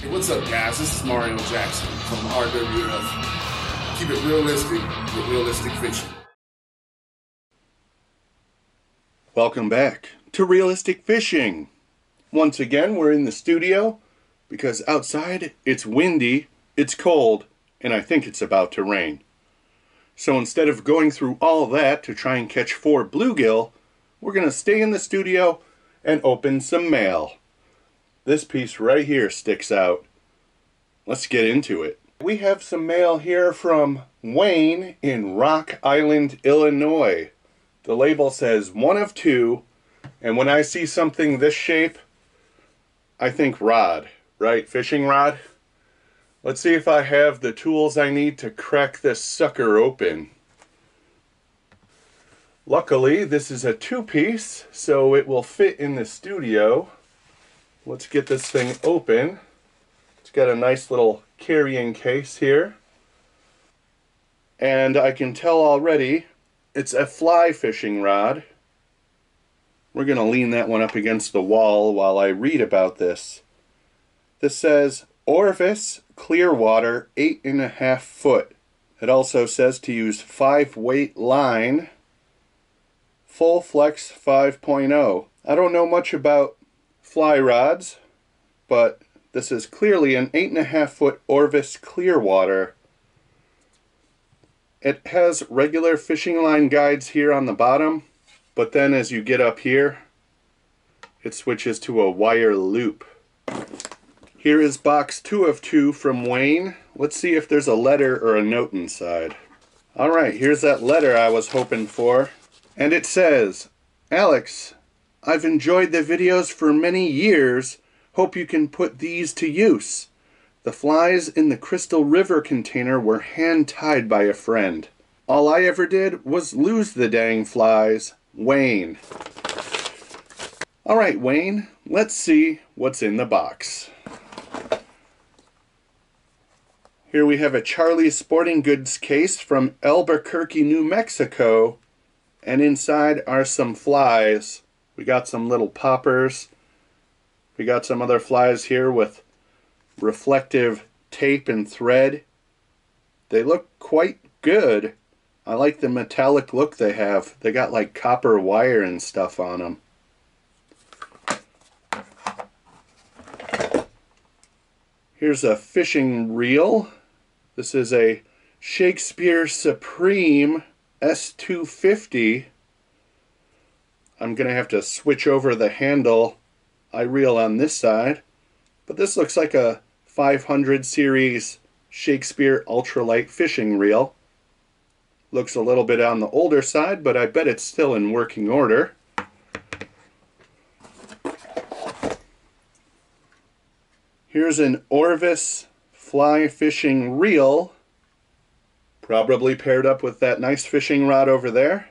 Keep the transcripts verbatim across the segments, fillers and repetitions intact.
Hey, what's up, guys? This is Mario Jackson from R W F. Keep it realistic with Realistic Fishing. Welcome back to Realistic Fishing. Once again, we're in the studio because outside it's windy, it's cold, and I think it's about to rain. So instead of going through all that to try and catch four bluegill, we're going to stay in the studio and open some mail. This piece right here sticks out. Let's get into it. We have some mail here from Wayne in Rock Island, Illinois. The label says one of two, and when I see something this shape, I think rod, right? Fishing rod? Let's see if I have the tools I need to crack this sucker open. Luckily, this is a two-piece, so it will fit in the studio. Let's get this thing open. It's got a nice little carrying case here. And I can tell already it's a fly fishing rod. We're going to lean that one up against the wall while I read about this. This says Orvis Clearwater eight and a half foot. It also says to use five weight line, full flex five point oh. I don't know much about fly rods, but this is clearly an eight and a half foot Orvis Clearwater. It has regular fishing line guides here on the bottom, but then as you get up here, it switches to a wire loop. Here is box two of two from Wayne. Let's see if there's a letter or a note inside. All right, here's that letter I was hoping for, and it says, Alex, I've enjoyed the videos for many years. Hope you can put these to use. The flies in the Crystal River container were hand-tied by a friend. All I ever did was lose the dang flies. Wayne. All right, Wayne, let's see what's in the box. Here we have a Charlie Sporting Goods case from Albuquerque, New Mexico, and inside are some flies. We got some little poppers. We got some other flies here with reflective tape and thread. They look quite good. I like the metallic look they have. They got like copper wire and stuff on them. Here's a fishing reel. This is a Shakespeare Supreme S two fifty. I'm going to have to switch over the handle. I reel on this side. But this looks like a five hundred series Shakespeare ultralight fishing reel. Looks a little bit on the older side, but I bet it's still in working order. Here's an Orvis fly fishing reel. Probably paired up with that nice fishing rod over there.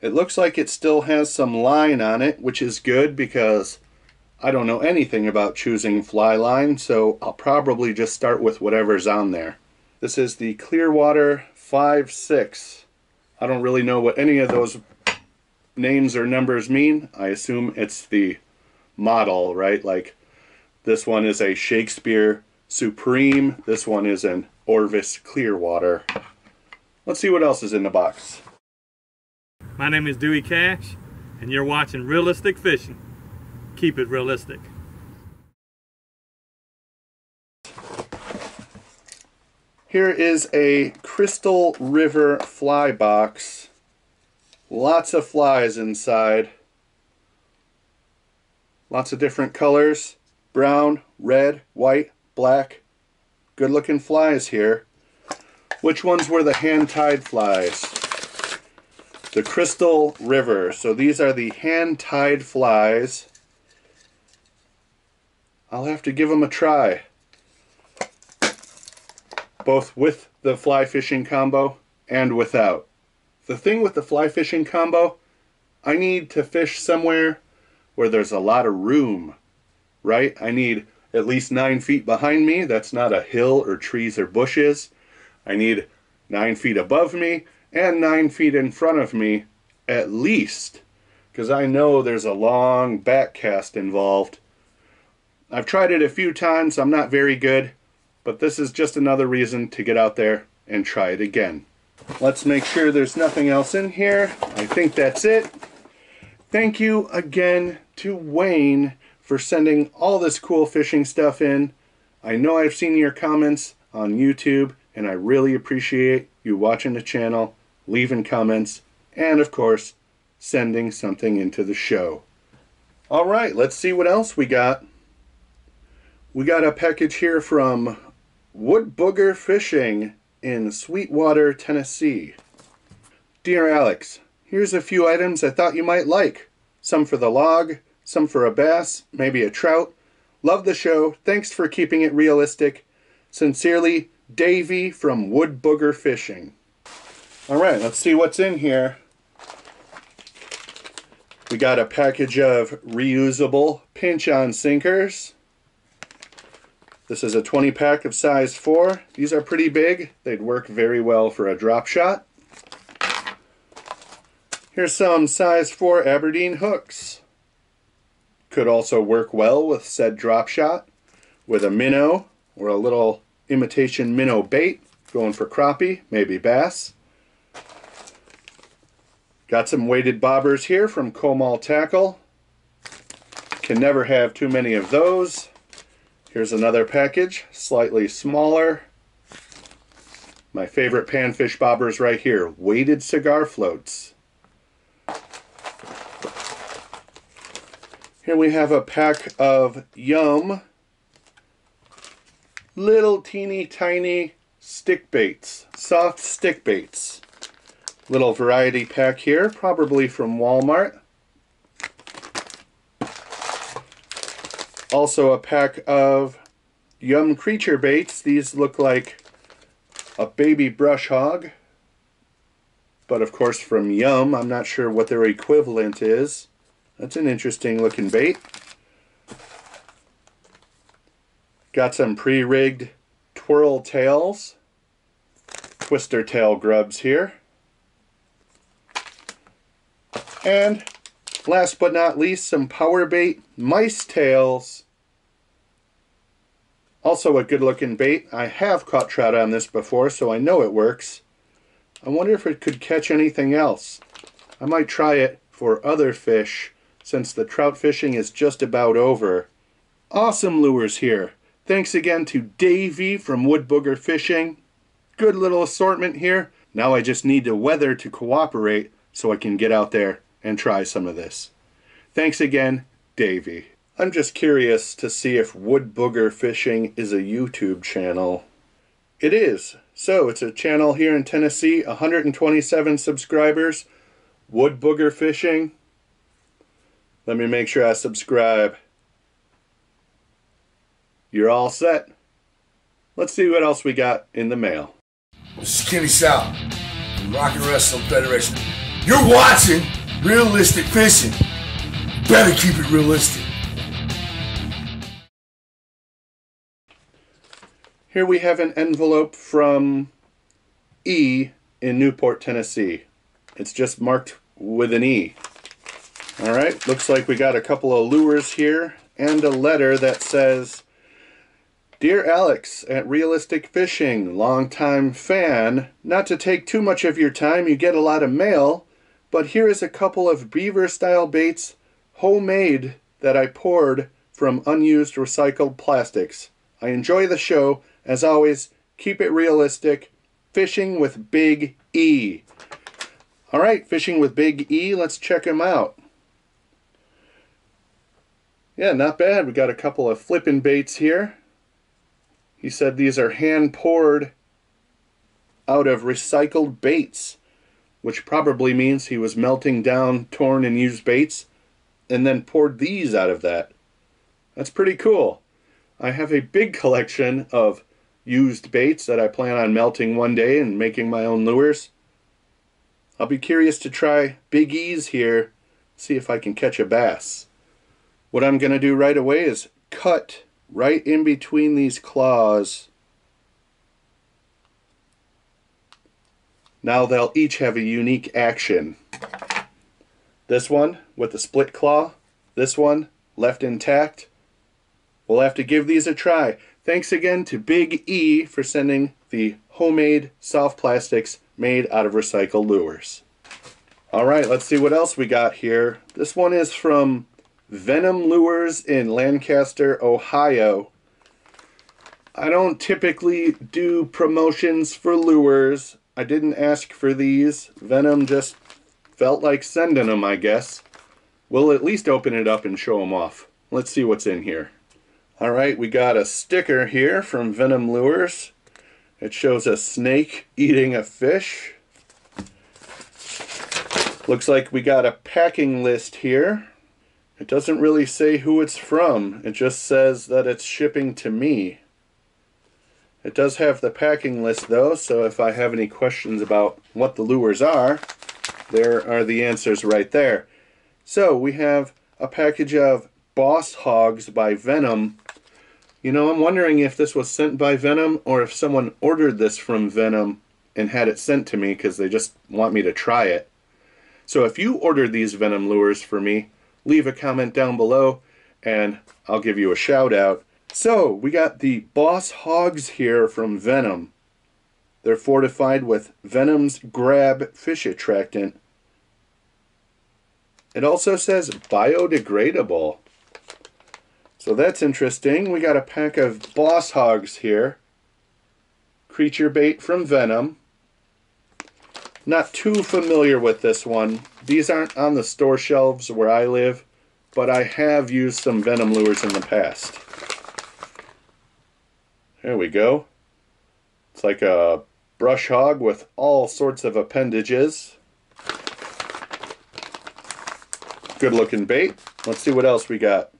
It looks like it still has some line on it, which is good because I don't know anything about choosing fly line, so I'll probably just start with whatever's on there. This is the Clearwater five six. I don't really know what any of those names or numbers mean. I assume it's the model, right? Like this one is a Shakespeare Supreme. This one is an Orvis Clearwater. Let's see what else is in the box. My name is Dewey Cash, and you're watching Realistic Fishing. Keep it realistic. Here is a Crystal River fly box. Lots of flies inside. Lots of different colors. Brown, red, white, black. Good looking flies here. Which ones were the hand-tied flies? The Crystal River. So these are the hand-tied flies. I'll have to give them a try. Both with the fly fishing combo and without. The thing with the fly fishing combo, I need to fish somewhere where there's a lot of room, right? I need at least nine feet behind me. That's not a hill or trees or bushes. I need nine feet above me and nine feet in front of me at least, because I know there's a long back cast involved I've tried it a few times. I'm not very good, but this is just another reason to get out there and try it again. Let's make sure there's nothing else in here. I think that's it. Thank you again to Wayne for sending all this cool fishing stuff in. I know I've seen your comments on YouTube, and I really appreciate you watching the channel, leaving comments, and of course, sending something into the show. All right, let's see what else we got. We got a package here from Woodbooger Fishing in Sweetwater, Tennessee. Dear Alex, here's a few items I thought you might like. Some for the log, some for a bass, maybe a trout. Love the show. Thanks for keeping it realistic. Sincerely, Davey from Woodbooger Fishing. All right, let's see what's in here. We got a package of reusable pinch-on sinkers. This is a twenty pack of size four. These are pretty big. They'd work very well for a drop shot. Here's some size four Aberdeen hooks. Could also work well with said drop shot with a minnow or a little imitation minnow bait, going for crappie, maybe bass. Got some weighted bobbers here from Comal Tackle. Can never have too many of those. Here's another package, slightly smaller. My favorite panfish bobbers right here, weighted cigar floats. Here we have a pack of Yum little teeny tiny stick baits, soft stick baits. Little variety pack here, probably from Walmart. Also a pack of Yum creature baits. These look like a baby brush hog, but of course from Yum. I'm not sure what their equivalent is. That's an interesting looking bait. Got some pre-rigged twirl tails, twister tail grubs here. And last but not least, some power bait mice tails. Also a good looking bait. I have caught trout on this before, so I know it works. I wonder if it could catch anything else. I might try it for other fish since the trout fishing is just about over. Awesome lures here. Thanks again to Davey from Woodbooger Fishing. Good little assortment here. Now I just need the weather to cooperate so I can get out there and try some of this. Thanks again, Davey. I'm just curious to see if Woodbooger Fishing is a YouTube channel. It is. So it's a channel here in Tennessee, one hundred twenty-seven subscribers, Woodbooger Fishing. Let me make sure I subscribe. You're all set. Let's see what else we got in the mail. This is Kenny South from Rock and Wrestle Federation. You're watching Realistic Fishing. Better keep it realistic. Here we have an envelope from E in Newport, Tennessee. It's just marked with an E. All right, looks like we got a couple of lures here and a letter that says, Dear Alex at Realistic Fishing, longtime fan. Not to take too much of your time, you get a lot of mail, but here is a couple of beaver-style baits, homemade, that I poured from unused recycled plastics. I enjoy the show. As always, keep it realistic. Fishing with Big E. All right, Fishing with Big E. Let's check him out. Yeah, not bad. We got a couple of flipping baits here. He said these are hand-poured out of recycled baits, which probably means he was melting down torn and used baits and then poured these out of that. That's pretty cool. I have a big collection of used baits that I plan on melting one day and making my own lures. I'll be curious to try Big E's here, see if I can catch a bass. What I'm going to do right away is cut right in between these claws. Now they'll each have a unique action. This one with a split claw, this one left intact, We'll have to give these a try. Thanks again to Big E for sending the homemade soft plastics made out of recycled lures. Alright, let's see what else we got here. This one is from Venom Lures in Lancaster, Ohio. I don't typically do promotions for lures. I didn't ask for these. Venom just felt like sending them, I guess. We'll at least open it up and show them off. Let's see what's in here. Alright, we got a sticker here from Venom Lures. It shows a snake eating a fish. Looks like we got a packing list here. It doesn't really say who it's from. It just says that it's shipping to me. It does have the packing list though, so if I have any questions about what the lures are, there are the answers right there. So we have a package of Boss Hogs by Venom. You know, I'm wondering if this was sent by Venom or if someone ordered this from Venom and had it sent to me because they just want me to try it. So if you ordered these Venom lures for me, leave a comment down below and I'll give you a shout out. So we got the Boss Hogs here from Venom. They're fortified with Venom's Grab Fish Attractant. It also says biodegradable. So that's interesting. We got a pack of Boss Hogs here. Creature bait from Venom. Not too familiar with this one. These aren't on the store shelves where I live, but I have used some Venom lures in the past. There we go. It's like a brush hog with all sorts of appendages. Good looking bait. Let's see what else we got.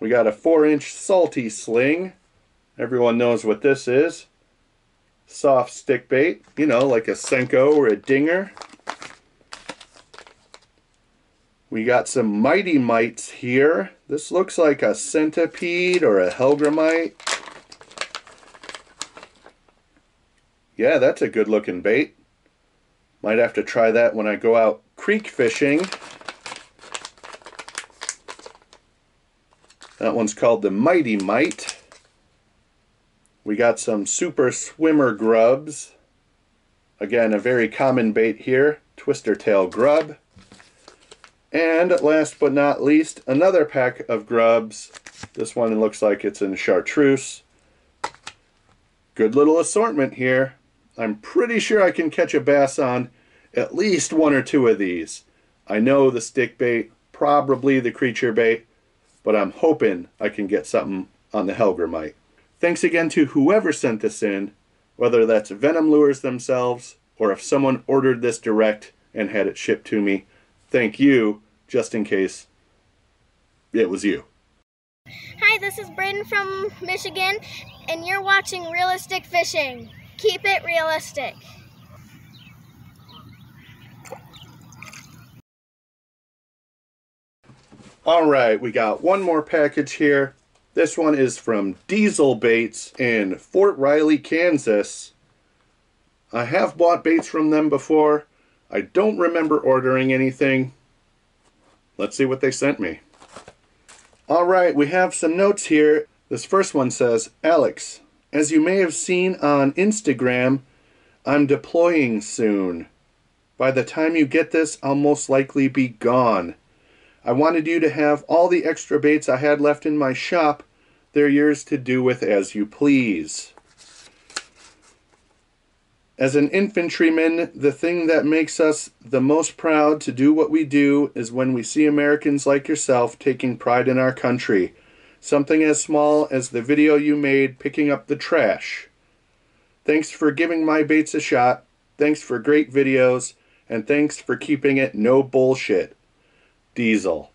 We got a four inch salty sling. Everyone knows what this is. Soft stick bait, you know, like a Senko or a Dinger. We got some Mighty Mites here. This looks like a centipede or a helgramite. Yeah, that's a good looking bait. Might have to try that when I go out creek fishing. That one's called the Mighty Mite. We got some Super Swimmer grubs. Again, a very common bait here, Twister Tail grub. And last but not least, another pack of grubs. This one looks like it's in chartreuse. Good little assortment here. I'm pretty sure I can catch a bass on at least one or two of these. I know the stick bait, probably the creature bait, but I'm hoping I can get something on the helgramite. Thanks again to whoever sent this in, whether that's Venom Lures themselves or if someone ordered this direct and had it shipped to me. Thank you, just in case it was you. Hi, this is Brayden from Michigan, and you're watching Realistic Fishing. Keep it realistic. Alright, we got one more package here. This one is from Diesel Baits in Fort Riley, Kansas. I have bought baits from them before. I don't remember ordering anything. Let's see what they sent me. Alright, we have some notes here. This first one says, Alex, as you may have seen on Instagram, I'm deploying soon. By the time you get this, I'll most likely be gone. I wanted you to have all the extra baits I had left in my shop. They're yours to do with as you please. As an infantryman, the thing that makes us the most proud to do what we do is when we see Americans like yourself taking pride in our country. Something as small as the video you made picking up the trash. Thanks for giving my baits a shot. Thanks for great videos. And thanks for keeping it no bullshit. Diesel.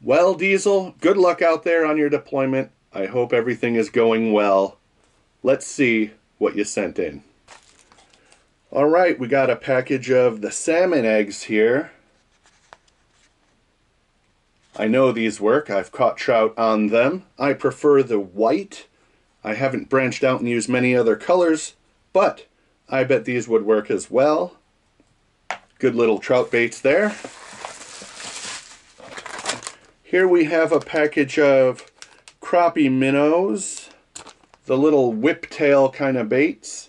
Well, Diesel, good luck out there on your deployment. I hope everything is going well. Let's see what you sent in. Alright, we got a package of the salmon eggs here. I know these work. I've caught trout on them. I prefer the white. I haven't branched out and used many other colors, but I bet these would work as well. Good little trout baits there. Here we have a package of crappie minnows, the little whiptail kind of baits.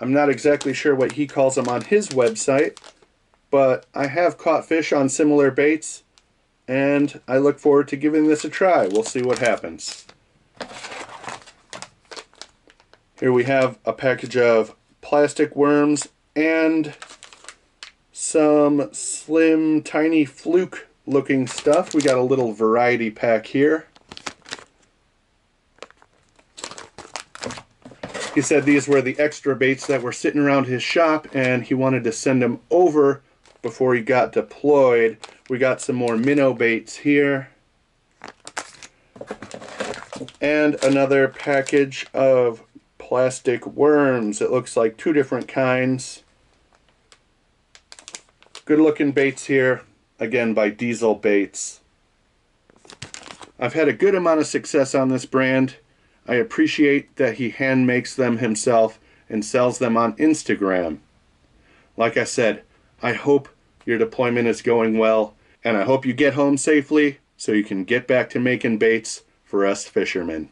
I'm not exactly sure what he calls them on his website, but I have caught fish on similar baits, and I look forward to giving this a try. We'll see what happens. Here we have a package of plastic worms and some slim, tiny fluke looking stuff. We got a little variety pack here. He said these were the extra baits that were sitting around his shop, and he wanted to send them over before he got deployed. We got some more minnow baits here. And another package of plastic worms. It looks like two different kinds. Good looking baits here, again by Diesel Baits. I've had a good amount of success on this brand. I appreciate that he hand makes them himself and sells them on Instagram. Like I said, I hope your deployment is going well, and I hope you get home safely so you can get back to making baits for us fishermen.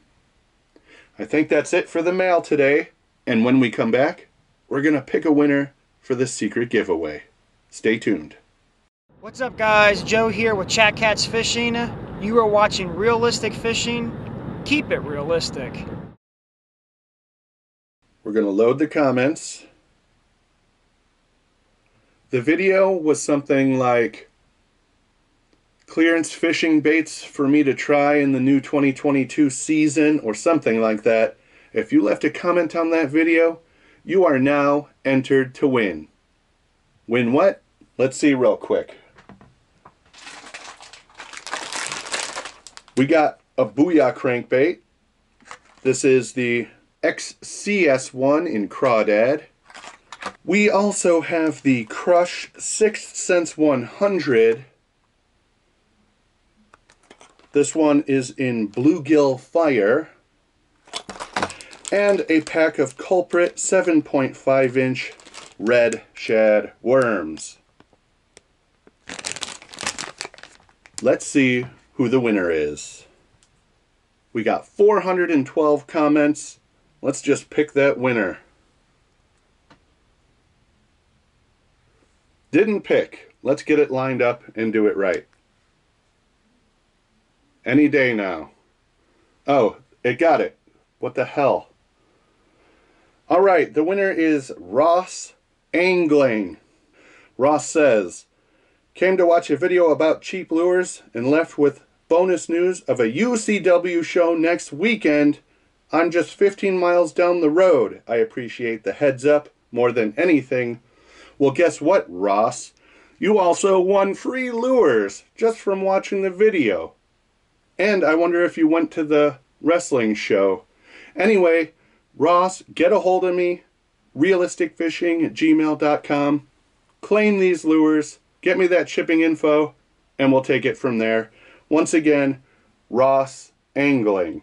I think that's it for the mail today, and when we come back, we're gonna pick a winner for the secret giveaway. Stay tuned. What's up guys, Joe here with Chat Cats Fishing. You are watching Realistic Fishing. Keep it realistic. We're going to load the comments. The video was something like clearance fishing baits for me to try in the new twenty twenty-two season or something like that. If you left a comment on that video, you are now entered to win. Win what? Let's see real quick. We got a Booyah crankbait. This is the X C S one in Crawdad. We also have the Crush Sixth Sense one hundred. This one is in Bluegill Fire. And a pack of Culprit seven point five inch red shad worms. Let's see who the winner is. We got four hundred twelve comments. Let's just pick that winner. Didn't pick. Let's get it lined up and do it right. Any day now. Oh, it got it. What the hell? All right, the winner is Ross Angling. Ross says, came to watch a video about cheap lures and left with bonus news of a U C W show next weekend. I'm just fifteen miles down the road. I appreciate the heads up more than anything. Well, guess what, Ross? You also won free lures just from watching the video. And I wonder if you went to the wrestling show. Anyway, Ross, get a hold of me, realistic fishing at gmail dot com. Claim these lures, get me that shipping info, and we'll take it from there. Once again, Ross Angling.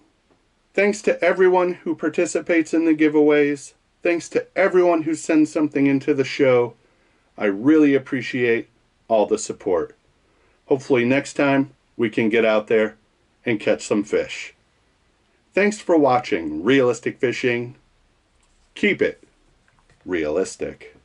Thanks to everyone who participates in the giveaways. Thanks to everyone who sends something into the show. I really appreciate all the support. Hopefully next time we can get out there and catch some fish. Thanks for watching Realistic Fishing. Keep it realistic.